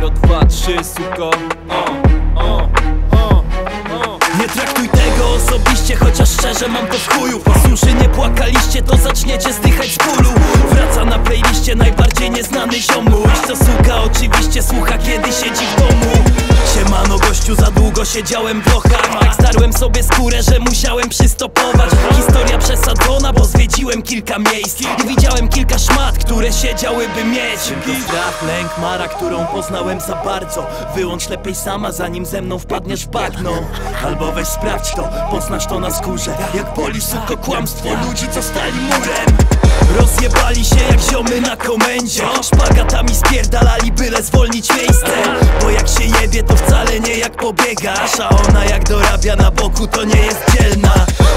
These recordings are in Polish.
0, 2, 3, suko. Nie traktuj tego osobiście, chociaż szczerze mam to w chuju. Po suszy nie płakaliście, to zaczniecie zdychać z bólu. Wraca na playliście najbardziej nieznany ziomuś, co suka oczywiście słucha, kiedy siedzi w domu. Siemano gościu, za długo siedziałem w lochach, tak starłem sobie skórę, że musiałem przystopować. Historia przesadzona, bo zwiedziłem kilka miejsc i widziałem kilka szmat, które siedziałyby mieć. Czym to strach, lęk, mara, którą poznałem za bardzo. Wyłącz lepiej sama, zanim ze mną wpadniesz w bagno. Albo weź sprawdź to, poznasz to na skórze, jak boli suko kłamstwo ludzi, co stali murem. Rozjebali się jak ziomy na komendzie, szpagatami spierdalali, byle zwolnić miejsce. Bo jak się jebie, to wcale nie jak pobiegasz, a ona jak dorabia na boku, to nie jest dzielna.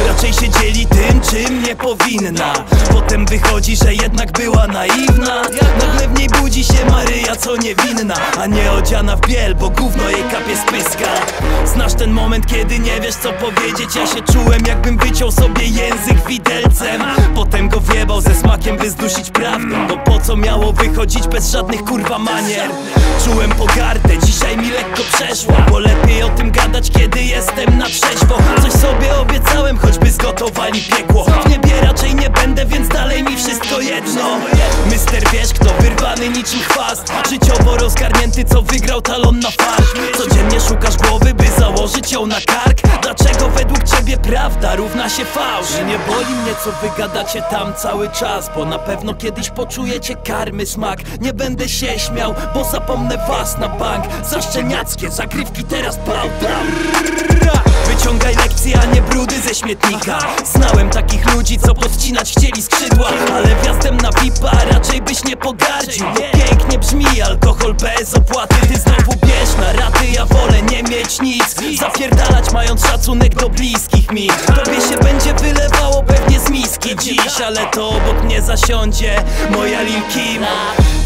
Raczej się dzieli tym, czym nie powinna. Potem wychodzi, że jednak była naiwna. Nagle w niej budzi się Maryja, co niewinna, a nie odziana w biel, bo gówno jej kapie z pyska. Znasz ten moment, kiedy nie wiesz co powiedzieć? Ja się czułem, jakbym wyciął sobie język widelcem, potem go wjebał ze smakiem, by zdusić prawdę. No po co miało wychodzić bez żadnych kurwa manier? Czułem pogardę, dzisiaj mi lekko przeszło, bo lepiej o tym gadać, kiedy jestem na trzeźwo. Coś sobie obiecałem, choćby zgotowali piekło. W niebie raczej nie będę, więc dalej mi wszystko jedno. Mister wiesz kto, wyrwany niczym chwast, życiowo rozgarnięty, co wygrał talon na fart. Codziennie szukasz głowy, by założyć ją na kark. Dlaczego według ciebie prawda równa się fałsz? Nie boli mnie, co wy gadacie tam cały czas, bo na pewno kiedyś poczujecie karmy smak. Nie będę się śmiał, bo zapomnę was na bank. Za szczeniackie zagrywki teraz bałtam. Wyciągaj lekcje, a nie brudy ze śmietnika. Znałem takich ludzi, co podcinać chcieli skrzydła, ale wjazdem na VIP-a raczej byś nie pogardził. Pięknie brzmi alkohol bez opłaty, ty znowu bierz na raty, ja wolę nie mieć nic. Zapierdalać mając szacunek do bliskich mi, tobie się będzie wylewało pewnie z miski dziś, ale to obok mnie zasiądzie moja Lil Kim.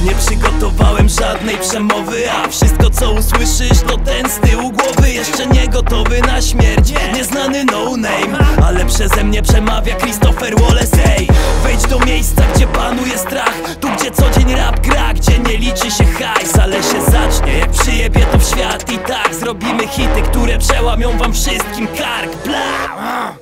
Nie przygotowałem żadnej przemowy, a wszystko co usłyszysz to ten z tyłu głowy. Jeszcze nie gotowy na śmierć, nieznany no name, ale przeze mnie przemawia Christopher Wallace. Ej, wejdź do miejsca, gdzie panuje strach, tu gdzie co dzień rap gra, gdzie nie liczy się hajs, ale się zacznie, jak przyjebie to w świat. I tak zrobimy hity, które przełamią wam wszystkim kark. Bla!